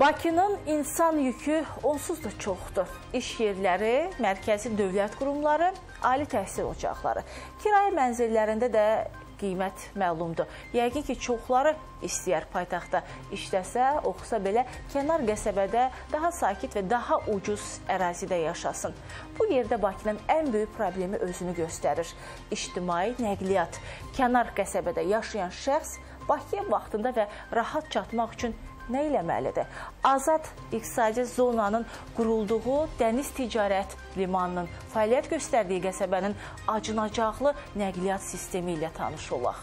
Bakının insan yükü onsuz da çoxdur. İş yerləri, mərkəzi dövlət qurumları, ali təhsil ocaqları. Kirayə mənzillərində də qiymət məlumdur. Yəqin ki, çoxları istəyər paytaxtda işləsə, oxusa belə kənar qəsəbədə daha sakit və daha ucuz ərazidə yaşasın. Bu yerdə Bakının ən böyük problemi özünü göstərir. İctimai nəqliyyat. Kənar qəsəbədə yaşayan şəxs Bakıya vaxtında və rahat çatmaq üçün nə eləməlidir? Azad iqtisadi zonanın qurulduğu dəniz ticarət limanının fəaliyyət göstərdiyi qəsəbənin acınacaqlı nəqliyyat sistemi ilə tanış olaq.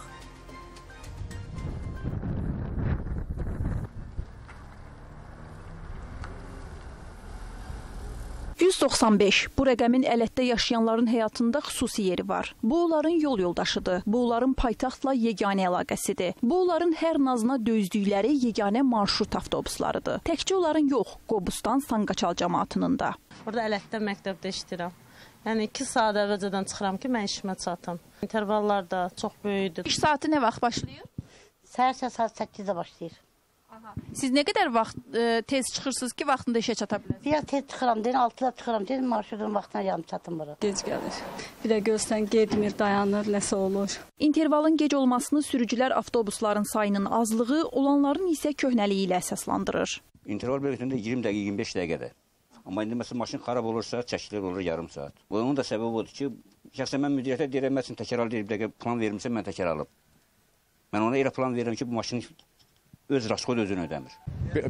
Bu rəqəmin Ələtdə yaşayanların həyatında xüsusi yeri var. Bu onların yol yoldaşıdır. Bu onların paytaxtla yeganə əlaqəsidir. Bu onların hər nazına dözdükləri yeganə marşrut avtobuslarıdır. Təkcə onların yox, Qobustan Sangaçal cəmaatının da. Burada Ələtdə məktəbdə işləyirəm. Yəni 2 saat əvvəlcədən çıxıram ki, mən işimə çatım. İntervallar da çox böyükdür. İş saati nə vaxt başlayır? Səhər saat 8-də başlayır. Aha. Siz ne kadar vaxt, tez çıxırsınız ki, vaxtında işe çata bilərsiniz? Bir ya tez çıxıram deyin, 6'da çıxıram deyin, marşrutun vaxtına yarım çatınmırıq. Gec gəlir. Bir də görsən, gedmir, dayanır, nəsə olur. İntervalın gec olmasını sürücülər avtobusların sayının azlığı, olanların isə köhnəliyi ilə əsaslandırır. İnterval bölgüsündə 20 dəqiqə, 25 dəqiqədir. Amma indi məsələn maşın xarab olursa, çəkilir olur yarım saat. Bunun da səbəbi odur ki, şəxsən mən müdiriyyətə deyirəm, mən sizin təkrar edib dəqiqə plan vermişəm, mən təkrar alıb. Mən ona elə plan verirəm ki, bu maşını öz raskod özünü ödəmir.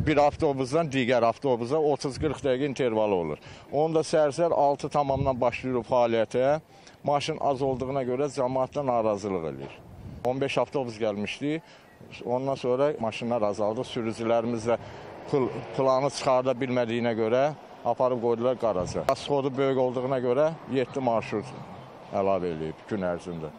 Bir avtobusdan digər avtobusa 30-40 dəqiqə intervalı olur. Onda səhər-səhər 6 tamamdan başlayır fəaliyyətə. Maşın az olduğuna görə cəmaatdan narazılıq eləyir. 15 avtobus gəlmişdi. Ondan sonra maşınlar azaldı. Sürücülərimiz də planı çıxarda bilmədiyinə görə aparıb qoydular qaraca. Raskodu böyük olduğuna görə 7 marşrut əlavə eləyib gün ərzində.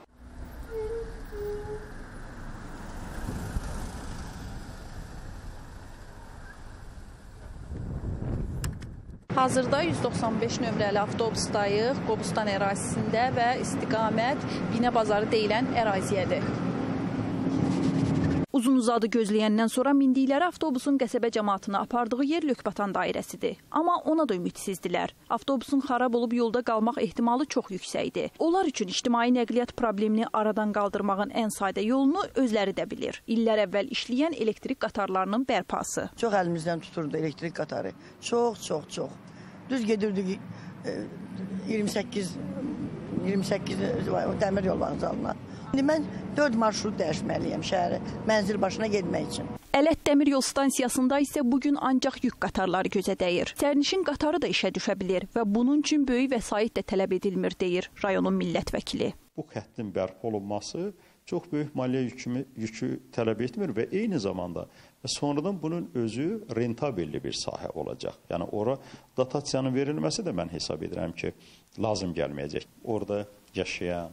Hazırda 195 nömrəli avtobusdayıq, Qobustan ərazisində və istiqamət Binə bazarı deyilən əraziyədir. Uzun-uzadı gözləyəndən sonra mindikləri avtobusun qəsəbə cəmaatını apardığı yer Lükbatan dairəsidir. Amma ona da ümidsizdirlər. Avtobusun xarab olub yolda qalmaq ehtimalı çox yüksəkdir. Onlar üçün ictimai nəqliyyat problemini aradan qaldırmağın ən sadə yolunu özləri də bilir. İllər əvvəl işləyən elektrik qatarlarının bərpası. Çox əlimizdən tuturdu elektrik qatarı. Çox. Düz gedirdik 28 dəmir yol vağzalına. İndi mən 4 marşrut dəyişməliyəm şəhərə, mənzil başına getmək üçün. Ələt dəmir yol stansiyasında isə bugün ancaq yük qatarları gözə dəyir. Sərnişin qatarı da işə düşə bilir və bunun üçün böyük vəsait də tələb edilmir, deyir rayonun millət vəkili. Bu xəttin bərpa olunması çox böyük maliyyə yükü tələb etmir və eyni zamanda sonradan bunun özü rentabelli bir sahə olacaq. Yəni ora dotasiyanın verilməsi də mən hesab edirəm ki, lazım gəlməyəcək. Orada yaşayan,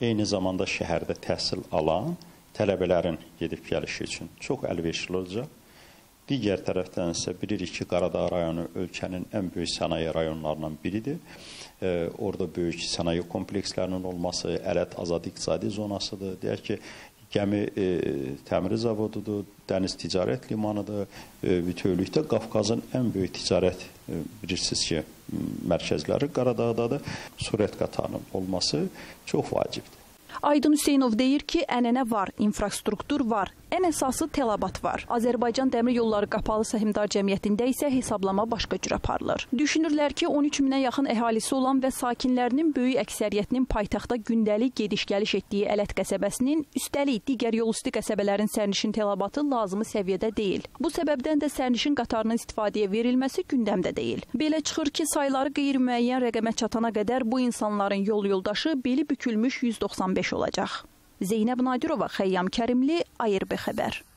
eyni zamanda şəhərdə təhsil alan tələbələrin gedib gəlişi üçün çox əlverişli olacaq. Digər tərəfdən isə bilirik ki, Qaradağ rayonu ölkənin ən böyük sənaye rayonlarından biridir. Orada böyük sənaye komplekslərinin olması, Ələt azad iqtisadi zonasıdır. Deyək ki, gəmi təmiri zavodudur, dəniz ticarət limanıdır. Bütövlükdə Qafqazın ən böyük ticarət, bilirsiniz ki, mərkəzləri Qaradağdadır. Sürət qatarının olması çox vacibdir. Aydın Uşşenov deyir ki, ənənə var, infrastruktur var, ən əsası tələbat var. Azərbaycan Dəmir Yolları Qapalı Səhmdar Cəmiyyətində isə hesablama başqa cür aparılır. Düşünürlər ki, 13 minə yaxın əhalisi olan və sakinlərinin böyük əksəriyyətinin paytaxta gündəlik gediş-gəliş etdiyi Ələt qəsəbəsinin, üstəlik digər yolüstü qəsəbələrin sərnişin tələbatı lazımı səviyyədə deyil. Bu səbəbdən də sərnişin qatarının istifadəyə verilməsi gündəmdə deyil. Belə çıxır ki, sayları qeyri-müəyyən rəqəmə çatana qədər bu insanların yol yoldaşı beli bükülmüş 195 olacaq. Zeynəb Nadirova, Xəyyam Kərimli, ARB Xəbər.